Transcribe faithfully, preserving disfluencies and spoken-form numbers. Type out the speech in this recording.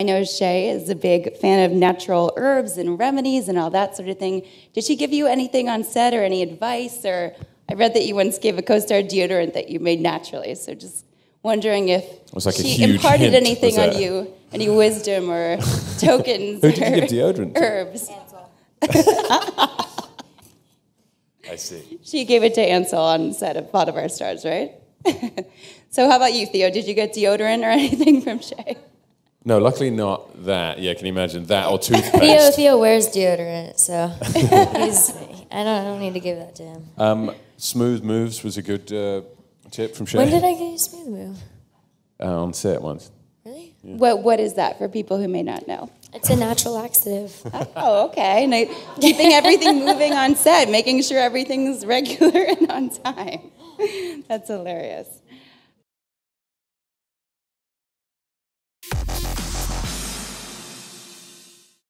I know Shay is a big fan of natural herbs and remedies and all that sort of thing. Did she give you anything on set or any advice? Or I read that you once gave a co-star deodorant that you made naturally. So just wondering if like she imparted anything on you, any wisdom or tokens. Who did you give deodorant to? Herbs. Ansel. I see. She gave it to Ansel on set of Pot of Our Stars, right? So how about you, Theo? Did you get deodorant or anything from Shay? No, luckily not that. Yeah, can you imagine that or toothpaste? Theo, Theo wears deodorant, so he's, I, don't, I don't need to give that to him. Um, smooth moves was a good uh, tip from Shay. When did I get you smooth move? Uh, on set once. Really? Yeah. What What is that for people who may not know? It's a natural laxative. Oh, okay. And I, keeping everything moving on set, making sure everything's regular and on time. That's hilarious.